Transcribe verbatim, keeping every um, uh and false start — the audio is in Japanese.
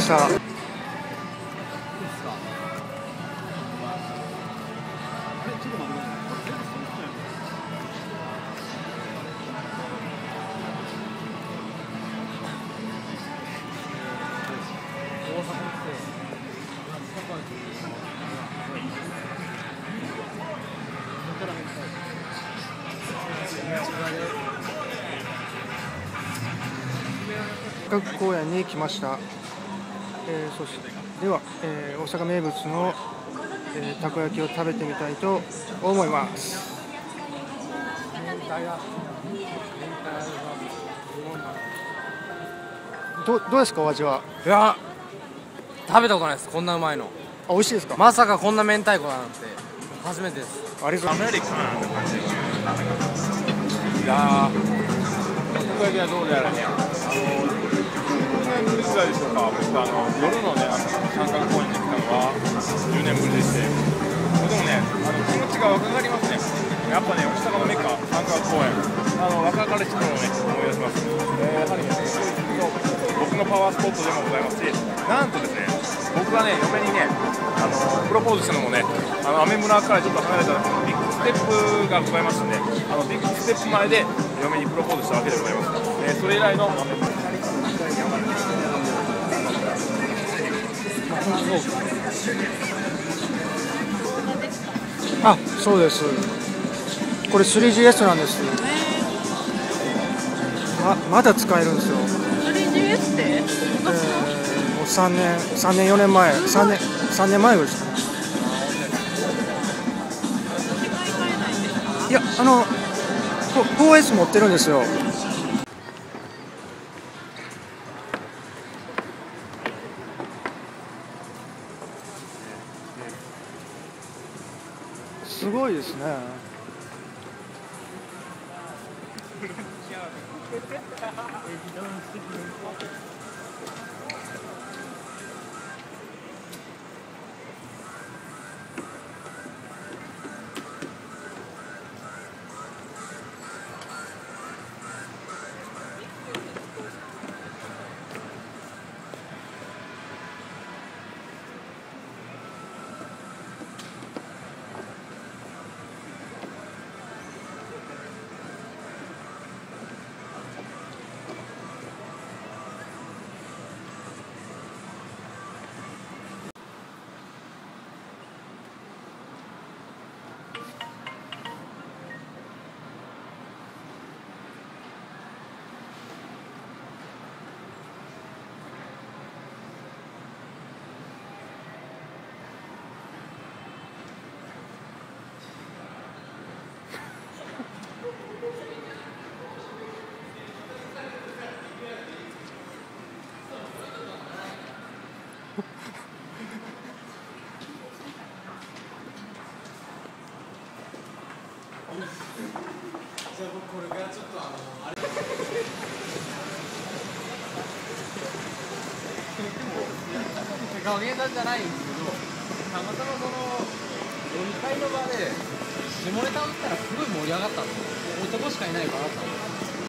した。大学公園に来ました。えー、そしてでは、えー、大阪名物の、えー、たこ焼きを食べてみたいと思います。ど, どうですかお味は？いや、食べたことないです。こんなうまいの。あ、美味しいですか？まさかこんな明太子なんて初めてです。ありがとうございます。いやー、たこ焼きはどうであるね。じゅうねんぶりぐらいでしょうか。僕あの夜のね、あの三角公園に来たのはじゅうねんぶりでして、でもね、あの気持ちが若返りますね。やっぱね、大阪のメカ三角公園、あの若かりし頃をね思い出します。えー、やはりね、僕のパワースポットでもございますし、なんとですね、僕がね嫁にね、あのプロポーズしたのもね、あの雨村からちょっと離れたビッグステップがございましたね。あのビッグステップ前で嫁にプロポーズしたわけでございます。えー、それ以来の雨村。あ、そうです。これ スリージーエス なんです。ま、まだ使えるんですよ。スリージーエス って？えー、もうさんねん、さんねんよねんまえ、さんねん、さんねんまえぐらいですか。いや、あの フォーエス 持ってるんですよ。すごいですね。じゃあ僕これからちょっとあのあれ。でも、おげんさんじゃないんですけど、たまたまその飲み会の場で下ネタ打ったらすごい盛り上がったんですよ。男しかいない場だったんですよ。